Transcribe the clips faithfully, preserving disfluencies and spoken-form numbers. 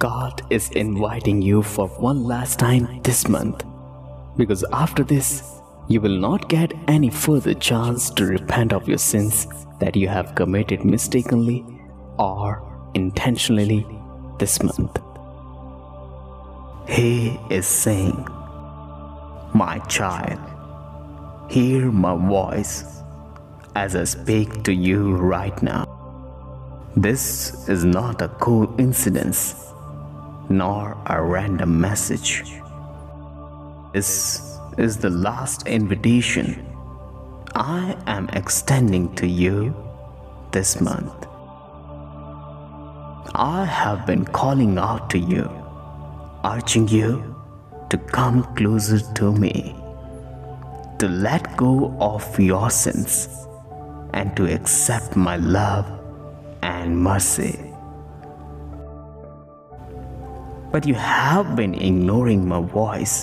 God is inviting you for one last time this month, because after this, you will not get any further chance to repent of your sins that you have committed mistakenly or intentionally this month. He is saying, "My child, hear my voice as I speak to you right now." This is not a coincidence nor a random message. This is the last invitation I am extending to you this month. I have been calling out to you, urging you to come closer to me, to let go of your sins and to accept my love and mercy. But you have been ignoring my voice,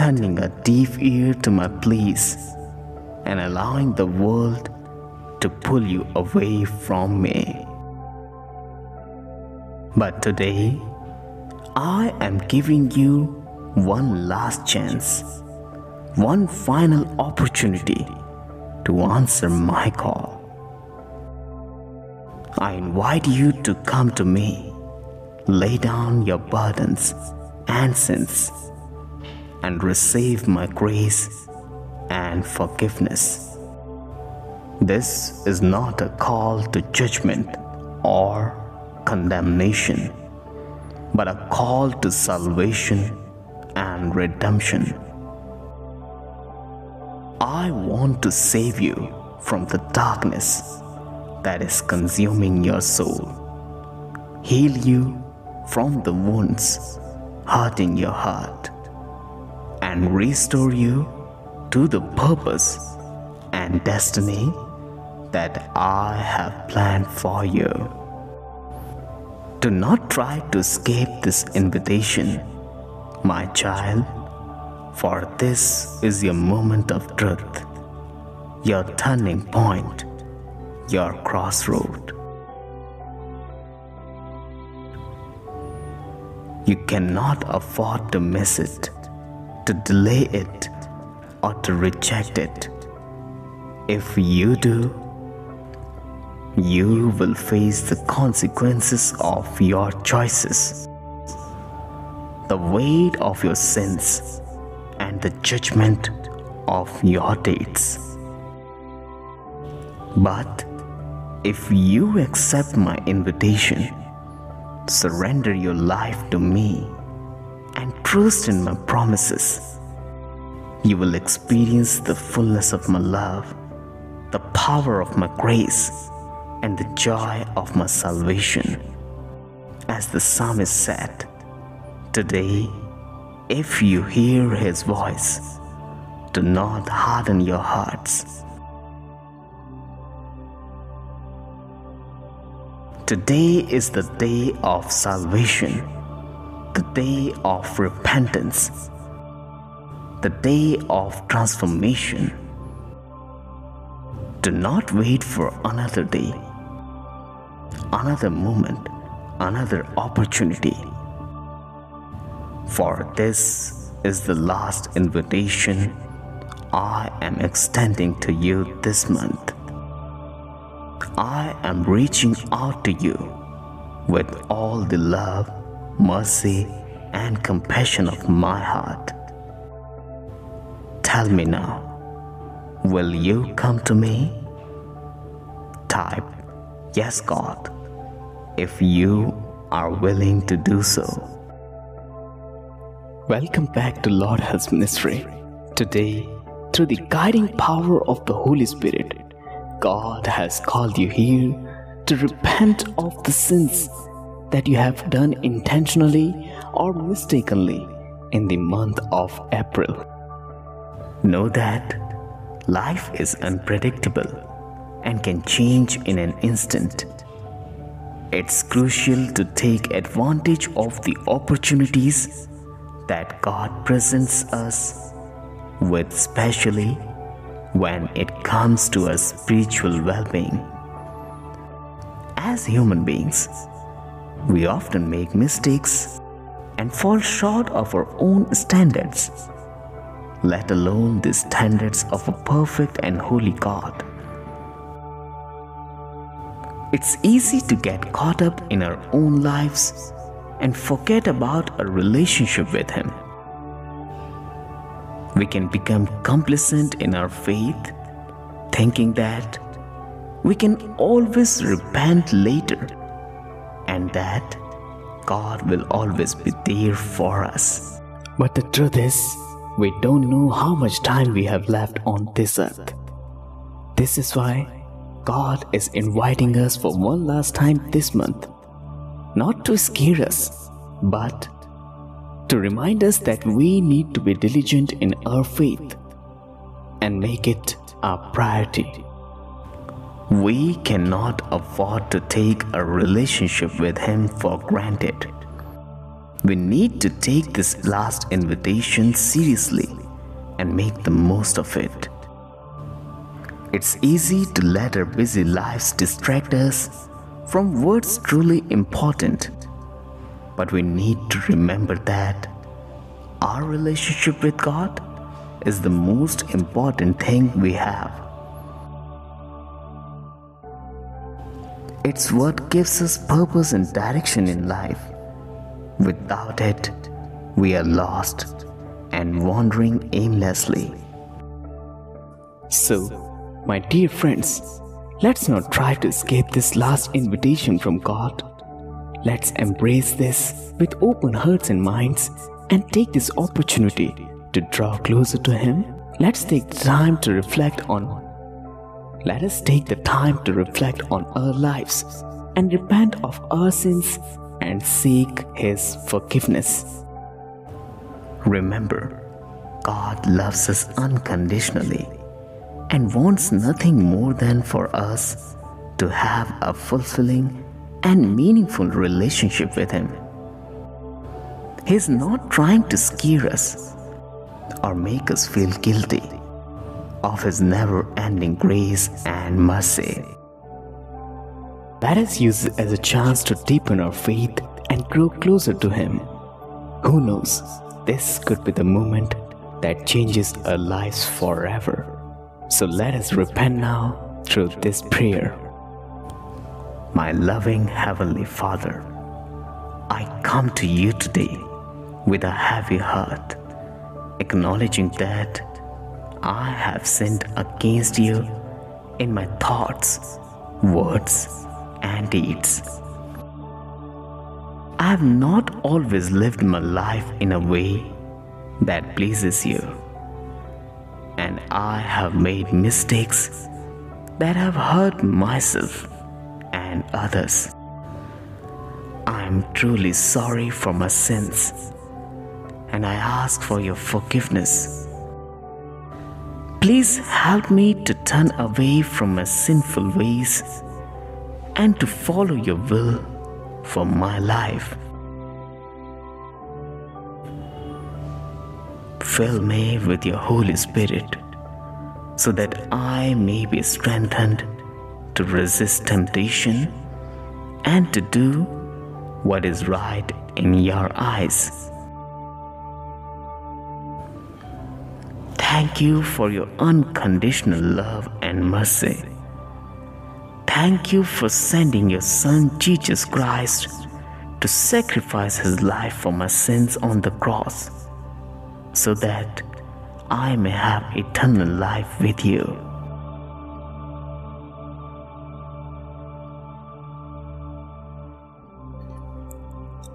turning a deaf ear to my pleas, and allowing the world to pull you away from me. But today, I am giving you one last chance, one final opportunity to answer my call. I invite you to come to me, lay down your burdens and sins, and receive my grace and forgiveness. This is not a call to judgment or condemnation, but a call to salvation and redemption. I want to save you from the darkness that is consuming your soul, heal you from the wounds hurting your heart, and restore you to the purpose and destiny that I have planned for you. Do not try to escape this invitation, my child, for this is your moment of truth, your turning point, your crossroad. You cannot afford to miss it, to delay it, or to reject it. If you do, you will face the consequences of your choices, the weight of your sins, and the judgment of your deeds. But if you accept my invitation, surrender your life to me, and trust in my promises, you will experience the fullness of my love, the power of my grace, and the joy of my salvation. As the psalmist said, "Today, if you hear his voice, do not harden your hearts." Today is the day of salvation, the day of repentance, the day of transformation. Do not wait for another day, another moment, another opportunity. For this is the last invitation I am extending to you this month. I am reaching out to you with all the love, mercy, and compassion of my heart. Tell me now, will you come to me? Type, "Yes, God," if you are willing to do so. Welcome back to Lord Health Ministry. Today, through the guiding power of the Holy Spirit, God has called you here to repent of the sins that you have done intentionally or mistakenly in the month of April. Know that life is unpredictable and can change in an instant. It's crucial to take advantage of the opportunities that God presents us with, especially when it comes to our spiritual well-being. As human beings, We often make mistakes and fall short of our own standards, let alone the standards of a perfect and holy God. It's easy to get caught up in our own lives and forget about our relationship with Him. We can become complacent in our faith, thinking that we can always repent later and that God will always be there for us. But the truth is, we don't know how much time we have left on this earth. This is why God is inviting us for one last time this month, not to scare us, but to remind us that we need to be diligent in our faith and make it our priority. We cannot afford to take a relationship with Him for granted. We need to take this last invitation seriously and make the most of it. It's easy to let our busy lives distract us from what's truly important, but we need to remember that our relationship with God is the most important thing we have. It's what gives us purpose and direction in life. Without it, we are lost and wandering aimlessly. So, my dear friends, let's not try to escape this last invitation from God. Let's embrace this with open hearts and minds and take this opportunity to draw closer to Him. Let's take the time to reflect on Let us take the time to reflect on our lives and repent of our sins and seek His forgiveness. Remember, God loves us unconditionally and wants nothing more than for us to have a fulfilling and meaningful relationship with Him. He is not trying to scare us or make us feel guilty of His never-ending grace and mercy. Let us use it as a chance to deepen our faith and grow closer to Him. Who knows, this could be the moment that changes our lives forever. So let us repent now through this prayer. My loving Heavenly Father, I come to You today with a heavy heart, acknowledging that I have sinned against You in my thoughts, words, and deeds. I have not always lived my life in a way that pleases You, and I have made mistakes that have hurt myself and others. I am truly sorry for my sins, and I ask for Your forgiveness. Please help me to turn away from my sinful ways and to follow Your will for my life. Fill me with Your Holy Spirit so that I may be strengthened to resist temptation and to do what is right in Your eyes. Thank You for Your unconditional love and mercy. Thank You for sending Your Son Jesus Christ to sacrifice His life for my sins on the cross so that I may have eternal life with You.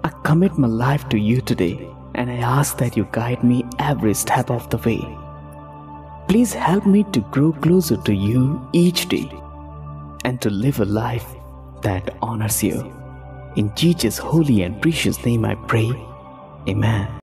I commit my life to You today, and I ask that You guide me every step of the way. Please help me to grow closer to You each day and to live a life that honors You. In Jesus' holy and precious name I pray. Amen.